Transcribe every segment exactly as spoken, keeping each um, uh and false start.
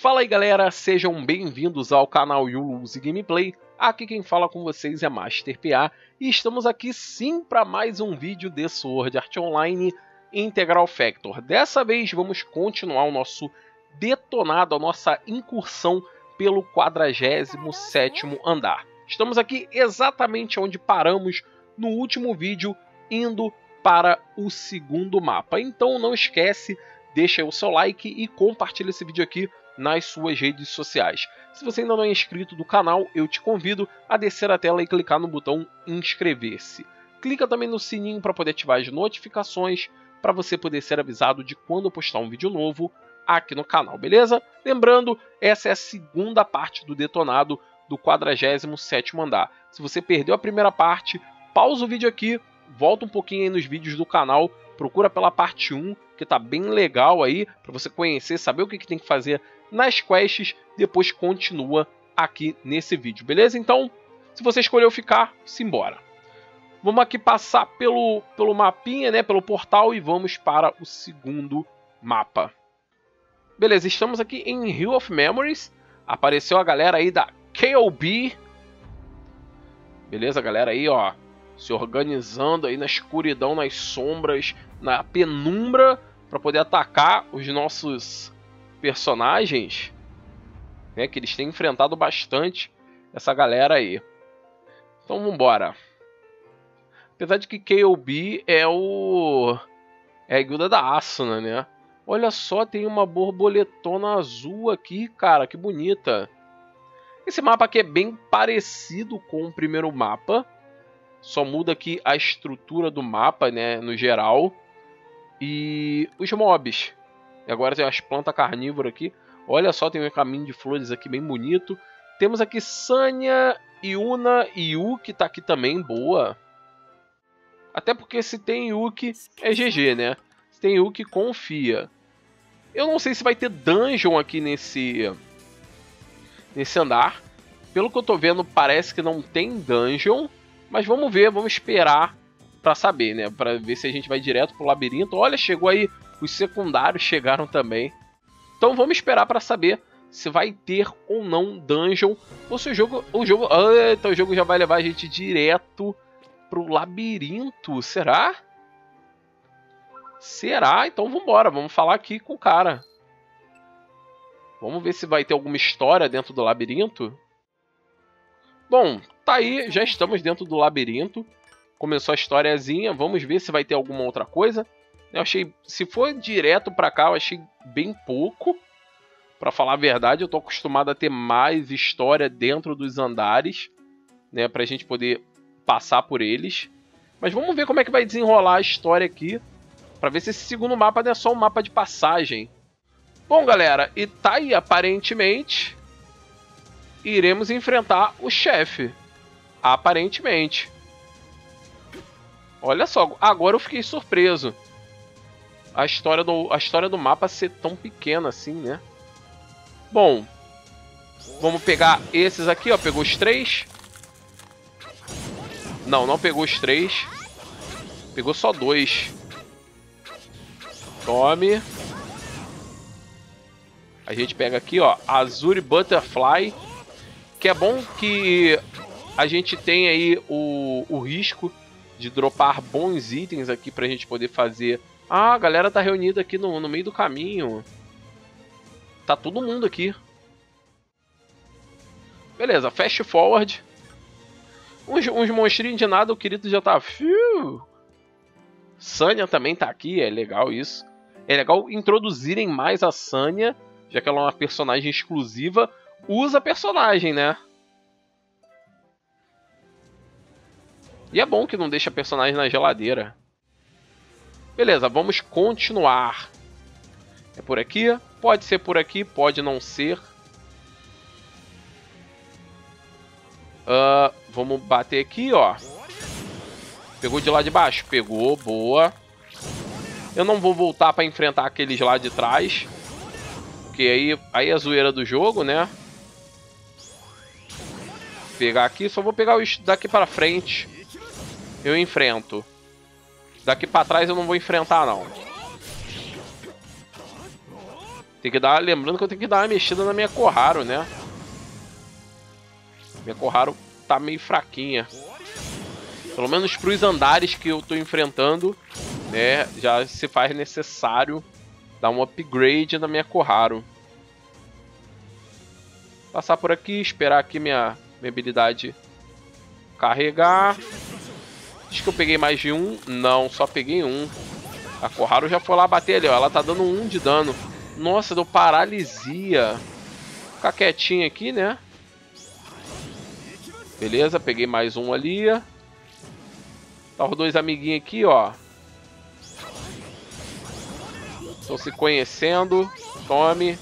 Fala aí galera, sejam bem-vindos ao canal You Lose Gameplay, aqui quem fala com vocês é Master P A e estamos aqui sim para mais um vídeo de Sword Art Online Integral Factor. Dessa vez vamos continuar o nosso detonado, a nossa incursão pelo quadragésimo sétimo andar. Estamos aqui exatamente onde paramos no último vídeo, indo para o segundo mapa. Então não esquece, deixa aí o seu like e compartilha esse vídeo aqui nas suas redes sociais. Se você ainda não é inscrito do canal, eu te convido a descer a tela e clicar no botão inscrever-se. Clica também no sininho para poder ativar as notificações, para você poder ser avisado de quando eu postar um vídeo novo aqui no canal, beleza? Lembrando, essa é a segunda parte do detonado do quadragésimo sétimo andar. Se você perdeu a primeira parte, pausa o vídeo aqui, volta um pouquinho aí nos vídeos do canal, procura pela parte um, que tá bem legal aí, para você conhecer, saber o que, que tem que fazer nas quests, depois continua aqui nesse vídeo, beleza? Então, se você escolheu ficar, simbora. Vamos aqui passar pelo, pelo mapinha, né, pelo portal, e vamos para o segundo mapa. Beleza, estamos aqui em Hill of Memories, apareceu a galera aí da K O B. Beleza, galera aí, ó, se organizando aí na escuridão, nas sombras, na penumbra, para poder atacar os nossos personagens, né, que eles têm enfrentado bastante essa galera aí. Então vambora. Apesar de que K O B é o é a guilda da Asuna, né? Olha só, tem uma borboletona azul aqui, cara, que bonita. Esse mapa aqui é bem parecido com o primeiro mapa, só muda aqui a estrutura do mapa, né, no geral, e os mobs. E agora tem as plantas carnívoras aqui. Olha só, tem um caminho de flores aqui bem bonito. Temos aqui Sanya, Yuna e Yuki, tá aqui também, boa. Até porque se tem Yuki é G G, né? Se tem Yuki, confia. Eu não sei se vai ter dungeon aqui nesse nesse andar. Pelo que eu tô vendo, parece que não tem dungeon, mas vamos ver, vamos esperar pra saber, né? Pra ver se a gente vai direto pro labirinto. Olha, chegou aí. Os secundários chegaram também. Então vamos esperar para saber se vai ter ou não dungeon. Ou se o jogo... O jogo eita, o jogo já vai levar a gente direto pro labirinto. Será? Será? Então vamos embora. Vamos falar aqui com o cara. Vamos ver se vai ter alguma história dentro do labirinto. Bom, tá aí. Já estamos dentro do labirinto. Começou a historiazinha. Vamos ver se vai ter alguma outra coisa. Eu achei, se for direto pra cá, eu achei bem pouco. Pra falar a verdade, eu tô acostumado a ter mais história dentro dos andares, né, pra gente poder passar por eles. Mas vamos ver como é que vai desenrolar a história aqui, pra ver se esse segundo mapa não é só um mapa de passagem. Bom, galera, e tá aí, aparentemente, iremos enfrentar o chefe. Aparentemente. Olha só, agora eu fiquei surpreso. A história, do, a história do mapa ser tão pequena assim, né? Bom, vamos pegar esses aqui, ó. Pegou os três. Não, não pegou os três. Pegou só dois. Tome. A gente pega aqui, ó, Azure Butterfly. Que é bom que a gente tem aí o, o risco de dropar bons itens aqui pra gente poder fazer... Ah, a galera tá reunida aqui no, no meio do caminho. Tá todo mundo aqui. Beleza, fast forward. Uns, uns monstrinhos de nada, o querido já tá... Fiu. Sanya também tá aqui, é legal isso. É legal introduzirem mais a Sanya, já que ela é uma personagem exclusiva. Usa a personagem, né? E é bom que não deixa a personagem na geladeira. Beleza, vamos continuar. É por aqui? Pode ser por aqui, pode não ser. Uh, vamos bater aqui, ó. Pegou de lá de baixo? Pegou, boa. Eu não vou voltar pra enfrentar aqueles lá de trás. Porque aí, aí é a zoeira do jogo, né? Pegar aqui, só vou pegar os daqui pra frente. Eu enfrento. Daqui pra trás eu não vou enfrentar, não. Tem que dar, lembrando que eu tenho que dar uma mexida na minha Koharu, né? Minha Koharu tá meio fraquinha. Pelo menos para os andares que eu tô enfrentando, né? Já se faz necessário dar um upgrade na minha Koharu. Passar por aqui, esperar aqui minha, minha habilidade carregar. Acho que eu peguei mais de um. Não, só peguei um. A Koharu já foi lá bater ali, ó. Ela tá dando um de dano. Nossa, deu paralisia. Ficar quietinho aqui, né? Beleza, peguei mais um ali. Tá os dois amiguinhos aqui, ó. Estão se conhecendo. Tome.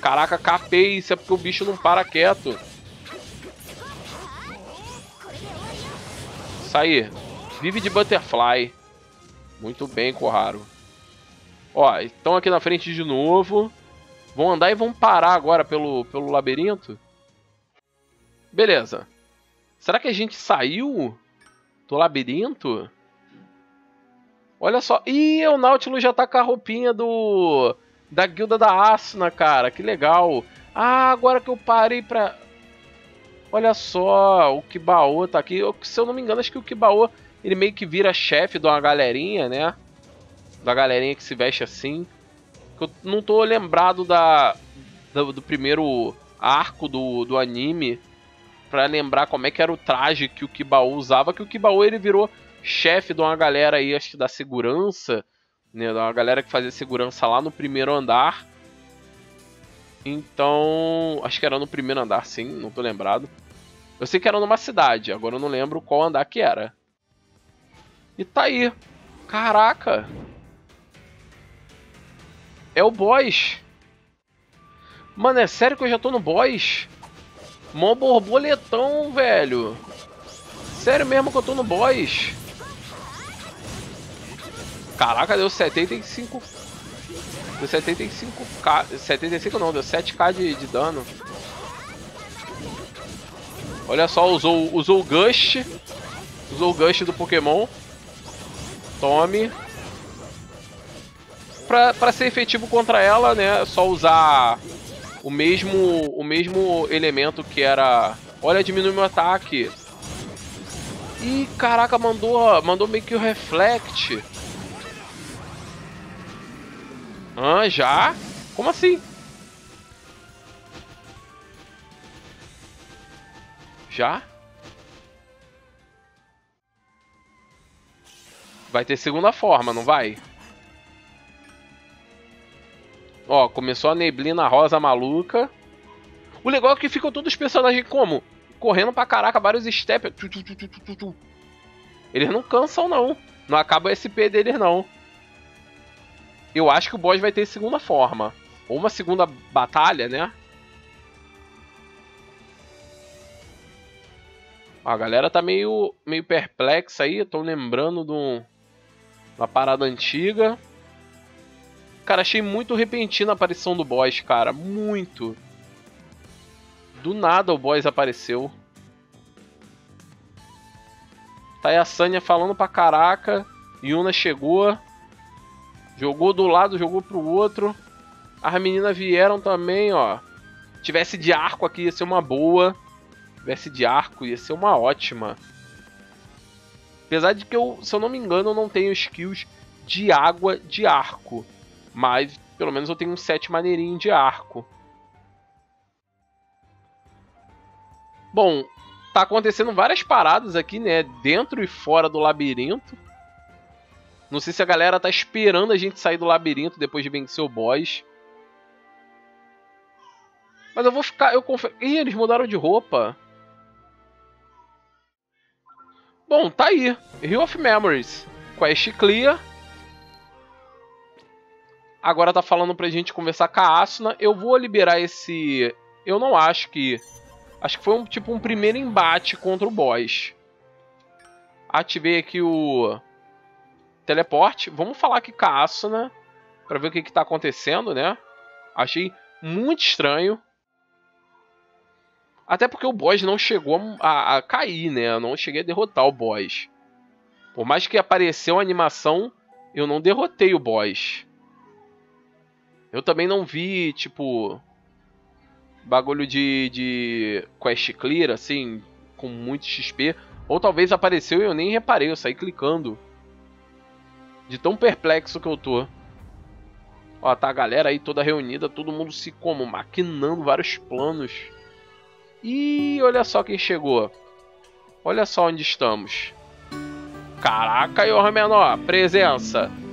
Caraca, capei. Isso é porque o bicho não para quieto. Isso aí. Vive de Butterfly. Muito bem, Koharu. Ó, estão aqui na frente de novo. Vão andar e vão parar agora pelo, pelo labirinto. Beleza. Será que a gente saiu do labirinto? Olha só. Ih, o Nautilus já tá com a roupinha do... da guilda da Asuna, cara. Que legal. Ah, agora que eu parei pra... Olha só, o Kibaô tá aqui. Eu, se eu não me engano, acho que o Kibaô, ele meio que vira chefe de uma galerinha, né? Da galerinha que se veste assim. Eu não tô lembrado da, do, do primeiro arco do, do anime pra lembrar como é que era o traje que o Kibaô usava. Que o Kibaô, ele virou chefe de uma galera aí, acho que da segurança, né? Da galera que fazia segurança lá no primeiro andar. Então... acho que era no primeiro andar, sim. Não tô lembrado. Eu sei que era numa cidade. Agora eu não lembro qual andar que era. E tá aí. Caraca. É o boss. Mano, é sério que eu já tô no boss? Mó borboletão, velho. Sério mesmo que eu tô no boss? Caraca, deu setenta e cinco... Deu setenta e cinco K... setenta e cinco não, deu sete K de, de dano. Olha só, usou, usou o Gush. Usou o Gush do Pokémon. Tome. Pra, pra ser efetivo contra ela, né, é só usar o mesmo, o mesmo elemento que era... Olha, diminui meu ataque. Ih, caraca, mandou, mandou meio que o Reflect. Ah, já? Como assim? Já? Vai ter segunda forma, não vai? Ó, começou a neblina rosa maluca. O legal é que ficam todos os personagens como? Correndo pra caraca, vários steps. Eles não cansam, não. Não acaba o S P deles, não. Eu acho que o boss vai ter segunda forma. Ou uma segunda batalha, né? A galera tá meio, meio perplexa aí. Tô lembrando de um, uma parada antiga. Cara, achei muito repentina a aparição do boss, cara. Muito. Do nada o boss apareceu. Tá aí a Sanya falando pra caraca. Yuna chegou. Jogou do lado, jogou pro outro. As meninas vieram também, ó. Tivesse de arco aqui ia ser uma boa. Tivesse de arco ia ser uma ótima. Apesar de que eu, se eu não me engano, eu não tenho skills de água de arco. Mas, pelo menos eu tenho um set maneirinho de arco. Bom, tá acontecendo várias paradas aqui, né? Dentro e fora do labirinto. Não sei se a galera tá esperando a gente sair do labirinto depois de vencer o boss. Mas eu vou ficar... eu confesso... Ih, eles mudaram de roupa. Bom, tá aí. Hill of Memories. Quest clear. Agora tá falando pra gente conversar com a Asuna. Eu vou liberar esse... Eu não acho que... Acho que foi um tipo um primeiro embate contra o boss. Ativei aqui o... teleporte. Vamos falar aqui com a Asuna. Pra ver o que que tá acontecendo, né? Achei muito estranho. Até porque o boss não chegou a, a cair, né? Eu não cheguei a derrotar o boss. Por mais que apareceu a animação, eu não derrotei o boss. Eu também não vi, tipo, bagulho de, de quest clear, assim, com muito X P. Ou talvez apareceu e eu nem reparei, eu saí clicando. De tão perplexo que eu tô. Ó, tá a galera aí toda reunida, todo mundo se como, maquinando vários planos. E olha só quem chegou. Olha só onde estamos. Caraca, Yorha menor, presença.